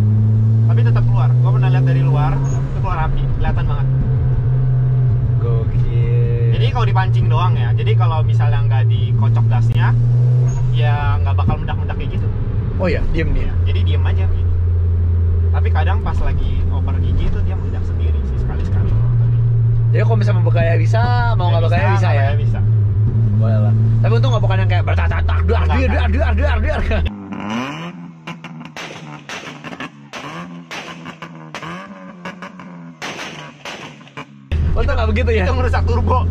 Tapi tetap keluar. Gua pernah lihat dari luar, itu keluar api, kelihatan banget. Jadi kalau dipancing doang ya. Jadi kalau misalnya nggak dikocok gasnya, ya nggak bakal mendak-mendak kayak gitu. Oh ya, diem dia. Jadi diem aja gitu. Tapi kadang pas lagi over gigi itu dia mendak sendiri sih sekali-sekali. Jadi kalau bisa membekaya bisa, mau nggak bekaya bisa ya. Bisa. Boleh lah. Tapi untung nggak bukan yang kayak bertatak-tatak, duar, duar, duar, duar, duar. Untung nggak begitu ya? Itu merusak turbo.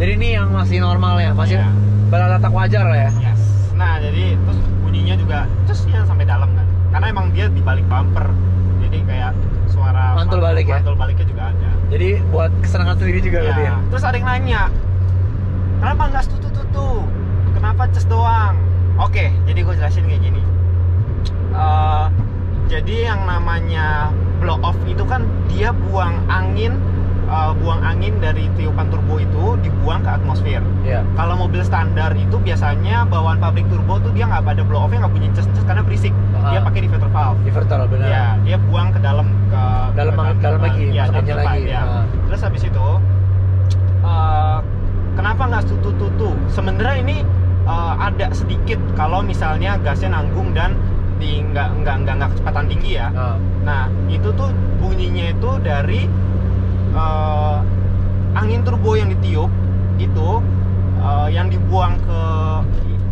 Jadi ini yang masih normal ya? Masih yeah. beratatak wajar lah ya? Yes. Nah jadi terus bunyinya juga cusnya sampai dalam kan? Karena emang dia di balik bumper. Jadi kayak suara mantul balik mantul, ya? Mantul baliknya juga ada. Jadi buat kesenangan sendiri juga yeah. gitu ya? Terus ada yang nanya, kenapa nggak setutu-tutu? Kenapa ces doang? Oke, okay, jadi gue jelasin kayak gini. uh, Jadi yang namanya blow off itu kan dia buang angin. Uh, buang angin dari tiupan turbo itu dibuang ke atmosfer. Yeah. Kalau mobil standar itu biasanya bawaan pabrik turbo tuh dia nggak pada blow off-nya, nggak bunyi ces-ces karena berisik. Uh-huh. Dia pakai diverter valve. Diverter, benar. Ya, dia buang ke dalam ke dalam, ke, dalam, dalam lagi, ya, dalam lagi. Ya. Uh. Terus habis itu, uh, kenapa nggak tutu-tutu? Sebenarnya ini uh, ada sedikit kalau misalnya gasnya nanggung dan di nggak nggak nggak kecepatan tinggi ya. Uh. Nah itu tuh bunyinya itu dari Uh, angin turbo yang ditiup itu uh, yang dibuang ke,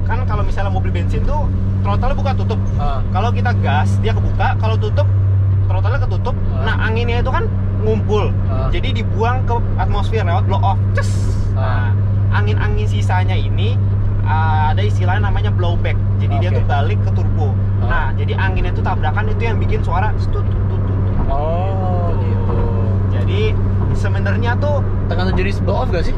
kan kalau misalnya mobil bensin tuh throttle buka tutup. Uh. Kalau kita gas dia kebuka, kalau tutup throttle ketutup. Uh. Nah anginnya itu kan ngumpul, uh. jadi dibuang ke atmosfer lewat blow off. Ces. Uh. Nah, angin-angin sisanya ini uh, ada istilahnya namanya blowback. Jadi okay. dia tuh balik ke turbo. Uh. Nah jadi anginnya itu tabrakan itu yang bikin suara stutututut. Oh gitu. Jadi sebenarnya tuh tergantung jenis blow off gak sih?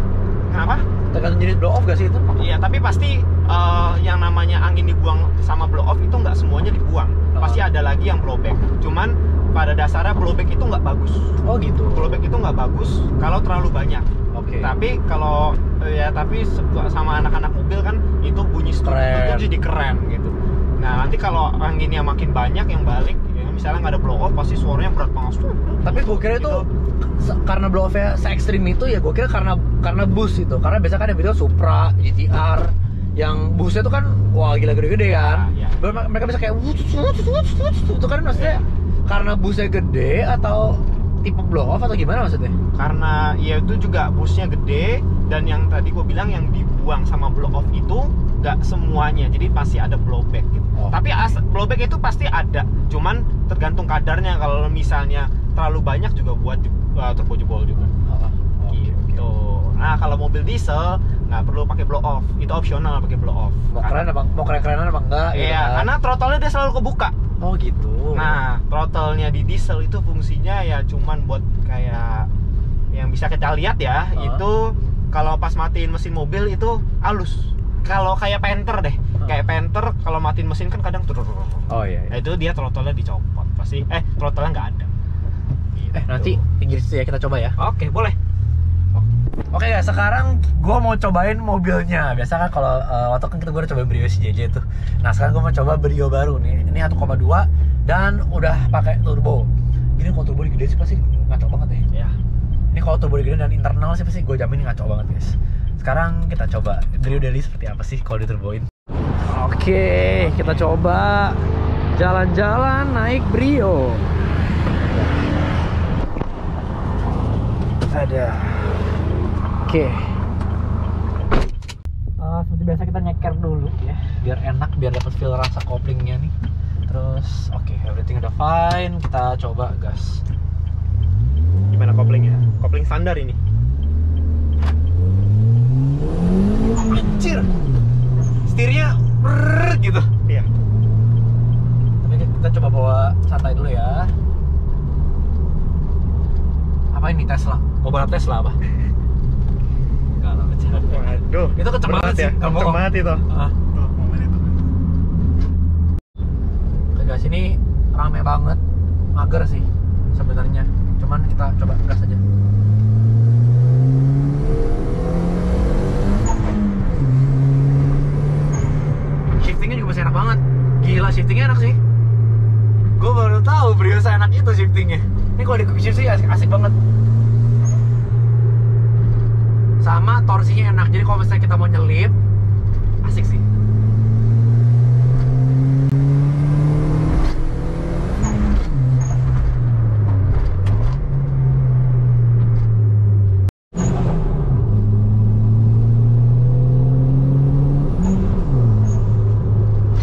Kenapa? Tergantung jenis blow off gak sih itu? Iya, tapi pasti uh, yang namanya angin dibuang sama blow off itu nggak semuanya dibuang. Oh. Pasti ada lagi yang blowback. Cuman pada dasarnya blowback itu nggak bagus. Oh gitu. Blowback itu nggak bagus kalau terlalu banyak. Oke. Okay. Tapi kalau ya tapi sama anak-anak mobil kan itu bunyi strut itu jadi keren gitu. Nah nanti kalau anginnya makin banyak yang balik. Misalnya nggak ada blow off, pasti suaranya berat banget. Tapi gue kira itu gitu. Karena blow off-nya se-ekstrim itu ya, gue kira karena karena bus itu. Karena biasanya kan ada video Supra, G T R, yang busnya itu kan wah gila gede-gede kan. Ya, ya. Mereka bisa kayak wut wut wut wut itu kan maksudnya ya. Karena busnya gede atau tipe blow off atau gimana maksudnya? Karena ya itu juga busnya gede dan yang tadi gue bilang yang dibuang sama blow off itu nggak semuanya, jadi pasti ada blowback gitu. Oh. Tapi as, blowback itu pasti ada, cuman tergantung kadarnya. Kalau misalnya terlalu banyak juga buat uh, turbo jebol juga. Oh. Oh, gitu. Okay, okay. Nah kalau mobil diesel nggak perlu pakai blow off, itu opsional pakai blow off. Mau keren apa? Mau keren-kerenan apa enggak? Iya, yeah, karena throttle-nya dia selalu kebuka. Oh gitu. Nah throttle-nya di diesel itu fungsinya ya cuman buat kayak yang bisa kita lihat ya. Uh. Itu kalau pas matiin mesin mobil itu halus. Kalau kayak Panther deh, uh. kayak Panther kalau matiin mesin kan kadang turun. Oh iya. iya. Nah, itu dia throttle-nya dicopot, pasti. Eh throttle-nya nggak ada. Gitu. Eh nanti pinggir situ ya kita coba ya. Oke okay, boleh. Oke okay, ya sekarang gue mau cobain mobilnya. Biasa kan kalau uh, waktu kan kita gue udah coba Brio si J J tuh. Nah sekarang gue mau coba Brio baru nih. Ini satu koma dua dan udah pakai turbo. Ini kalau turbo digedein sih pasti ngaco banget ya. Yeah. Ini kalau turbo digedein dan internal sih pasti gue jamin ngaco banget guys. Sekarang kita coba Brio Daily seperti apa sih kalau diturboin. Oke, kita coba jalan-jalan naik Brio. Ada. Oke. Okay. Uh, seperti biasa kita nyeker dulu ya, biar enak, biar dapat feel rasa koplingnya nih. Terus, oke, okay, everything udah fine. Kita coba gas. Gimana koplingnya? Kopling standar ini. Anjir. Setirnya brrr, gitu. Iya. Tapi kita coba bawa santai dulu ya. Apa ini Tesla? Mau balap Tesla apa? Enggak lah, kecil. Waduh, itu kenceng banget ya? Kenceng banget itu. Heeh. Tuh, momen itu. Gas ini rame banget. Mager sih sebenarnya. Cuman kita coba gas aja. Shiftingnya juga masih enak banget. Gila, shiftingnya enak sih. Gue baru tahu Brio seenak itu shiftingnya. Ini kalau di quick shift sih asik, asik banget. Sama torsinya enak, jadi kalau misalnya kita mau nyelip asik sih.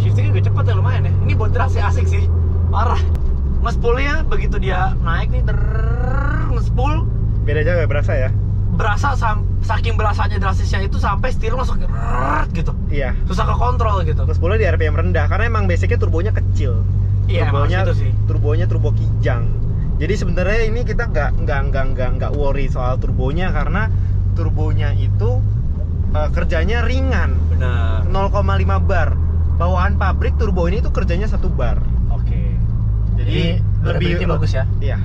Shiftingnya juga cepet ya, lumayan ya. Ini buat terasi asik sih, parah. Ngespul ya, begitu dia naik nih drrrr, ngespul. Beda aja gak berasa ya? Berasa, saking berasanya drastisnya itu sampai setir langsung rrrr, gitu. Iya. Susah ke kontrol gitu. Ngespulnya di R P M rendah, karena emang basicnya turbonya kecil. Iya, turbonya, emang gitu sih. Turbonya turbo Kijang. Jadi sebenarnya ini kita nggak nggak nggak nggak nggak worry soal turbonya, karena turbonya itu uh, kerjanya ringan. Benar. nol koma lima bar. Bawaan pabrik turbo ini tuh kerjanya satu bar. Oke. Okay. Jadi, Jadi lebih, lebih bagus ya? Iya.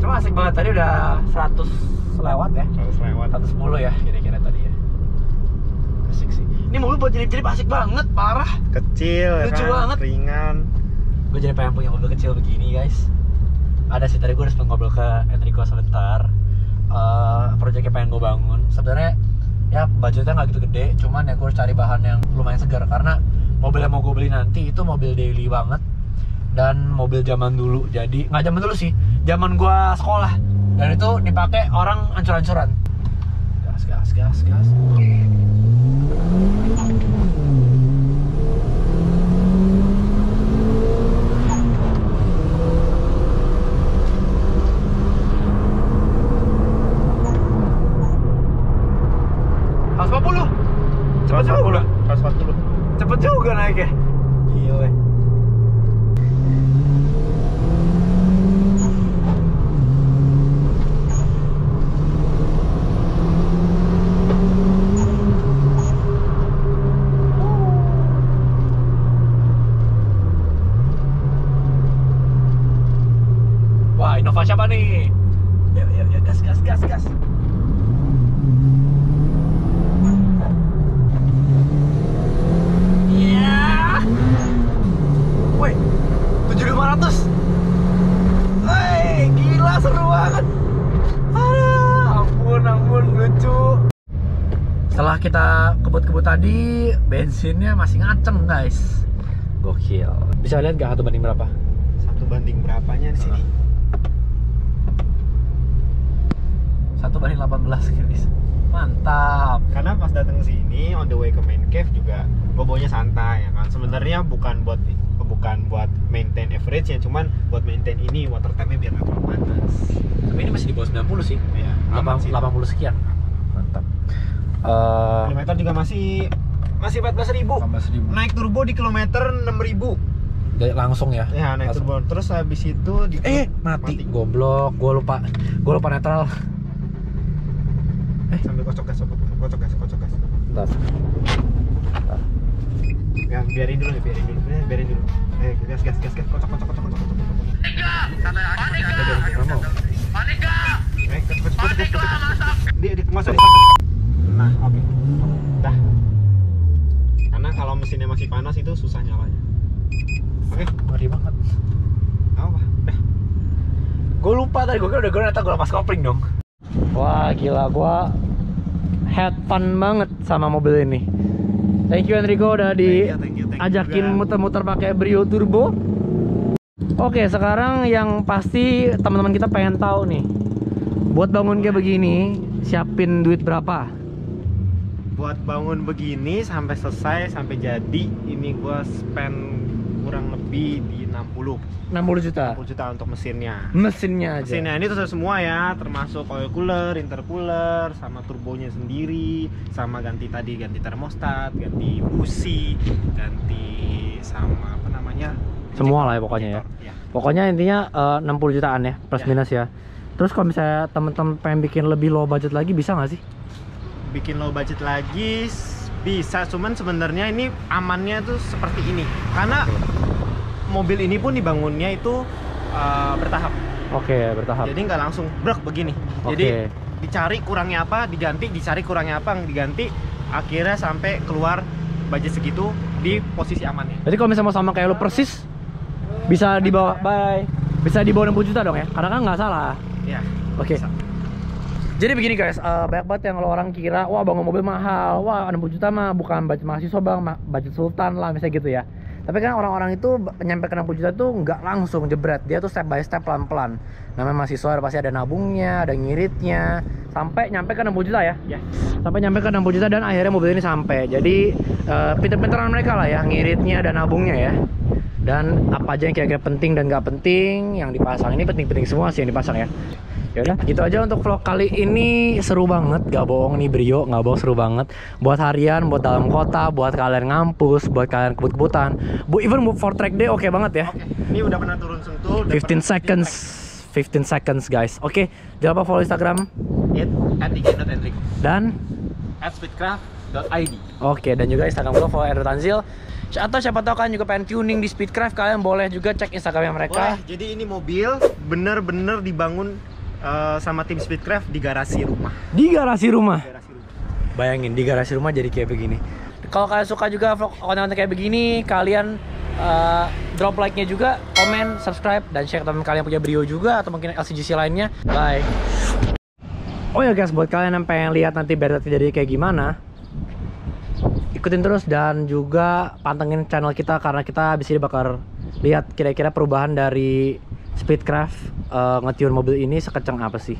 Cuma asik banget, tadi udah seratus lewat ya? seratus lewat. seratus sepuluh ya kira-kira tadi ya. Asik sih. Ini mobil buat jelip-jelip asik banget, parah. Kecil, lucu kan, banget, ringan. Gue jadi pengen punya mobil kecil begini, guys. Ada sih, tadi gue harus ngobrol ke Enrico sebentar. Uh, Proyeknya pengen gue bangun. Sebenarnya ya budgetnya nggak gitu gede, cuman ya gue harus cari bahan yang lumayan segar karena mobil yang mau gue beli nanti itu mobil daily banget dan mobil zaman dulu. Jadi nggak zaman dulu sih, zaman gue sekolah. Dan itu dipakai orang ancur-ancuran. Gas, gas, gas, gas. seratus empat puluh, cepet juga naiknya. Gila. Wah, Innova siapa nih? Ya, ya, ya, gas, gas, gas, gas. Setelah kita kebut-kebut tadi, bensinnya masih ngaceng, guys. Gokil. Bisa lihat nggak satu banding berapa? Satu banding berapanya di sini? Satu banding delapan belas, guys. Mantap. Karena pas datang ke sini, on the way ke main cave juga, gue bawanya santai, ya kan. Sebenarnya bukan buat bukan buat maintain average ya, cuman buat maintain ini water temp-nya biar nggak terlalu panas. Tapi ini masih di bawah sembilan puluh sih. Ya, delapan puluh sekian. Mantap. Uh, kilometer juga masih masih empat belas ribu. Naik turbo di kilometer enam ribu. Jadi langsung ya. Ya, naik langsung. Turbo. Terus habis itu di eh mati. mati. Goblok, gua lupa. Gua lupa netral. Eh, sambil kocok gas, kocok gas, kocok gas. Bentar. Bentar. Ya, biarin dulu, biarin dulu. Biarin dulu. Eh, gas gas gas gas, kocok kocok kocok kocok kocok. Panik enggak? Panik enggak? Eh, cepet cepet cepet. Dia dia masuk di Nah, oke. Okay. Dah. Karena kalau mesinnya masih panas itu susah nyalanya. Oke, ngeri banget. Apa? Dah. Gue lupa tadi, gue kira udah gue nata gue lepas kopling dong. Wah gila, gue had fun banget sama mobil ini. Thank you Enrico udah diajakin muter-muter pakai Brio Turbo. Oke, sekarang yang pasti teman-teman kita pengen tahu nih, buat bangun kayak begini siapin duit berapa? Buat bangun begini sampai selesai sampai jadi ini gue spend kurang lebih di enam puluh juta. enam puluh juta untuk mesinnya. Mesinnya aja. Mesinnya ini tuh semua ya, termasuk oil cooler, intercooler, sama turbonya sendiri, sama ganti tadi ganti termostat, ganti busi, ganti sama apa namanya? Semua lah ya pokoknya ya. ya. Pokoknya intinya uh, enam puluh jutaan ya, plus ya. minus ya. Terus kalau misalnya temen-temen pengen bikin lebih low budget lagi bisa nggak sih? Bikin low budget lagi bisa, cuman sebenarnya ini amannya tuh seperti ini. Karena mobil ini pun dibangunnya itu uh, bertahap. Oke, okay, bertahap. Jadi nggak langsung brek begini. Okay. Jadi dicari kurangnya apa, diganti, dicari kurangnya apa, diganti, akhirnya sampai keluar budget segitu di posisi amannya. Jadi kalau misalnya sama kayak lu persis bisa di bawah bye. Bisa di bawah enam puluh juta dong ya. Karena kan nggak salah. Ya, oke. Okay. Jadi begini guys, uh, banyak banget yang orang kira, wah bangun mobil mahal, wah enam puluh juta mah bukan budget mahasiswa bang, budget sultan lah misalnya gitu ya. Tapi kan orang-orang itu nyampe ke enam puluh juta tuh nggak langsung jebret, dia tuh step by step pelan-pelan. Namanya mahasiswa pasti ada nabungnya, ada ngiritnya, sampai nyampe ke enam puluh juta ya. Yes. Sampai nyampe ke enam puluh juta dan akhirnya mobil ini sampai. Jadi uh, pinter-pinteran mereka lah ya, ngiritnya dan nabungnya ya. Dan apa aja yang kira-kira penting dan nggak penting, yang dipasang ini penting-penting semua sih yang dipasang ya. Yaudah, gitu aja untuk vlog kali ini. Seru banget, gak bohong nih Brio, gak bohong seru banget. Buat harian, buat dalam kota, buat kalian ngampus, buat kalian kebut-kebutan, bu even buat for track day oke okay banget ya. Oke, okay. Ini udah pernah turun Sentul. fifteen seconds, fifteen seconds guys. Oke, okay. Jangan lupa follow Instagram at tiga dot enrico dan at speedcraft dot i d. Oke, okay, dan juga Instagram gue follow Enrico Tanzil. Atau siapa tahu kan juga pengen tuning di Speedcraft, kalian boleh juga cek Instagramnya mereka. Boleh. Jadi ini mobil bener-bener dibangun Uh, sama tim Speedcraft di garasi rumah. Di garasi rumah? Di garasi rumah. Bayangin, di garasi rumah jadi kayak begini. Kalau kalian suka juga vlog konten kayak begini, kalian uh, drop like-nya juga, komen, subscribe, dan share ke teman kalian punya Brio juga, atau mungkin L C G C lainnya. Bye. Oh ya guys, buat kalian yang pengen lihat nanti berarti jadi kayak gimana, ikutin terus dan juga pantengin channel kita, karena kita abis ini bakal lihat kira-kira perubahan dari Speedcraft uh, ngetune mobil ini sekeceng apa sih?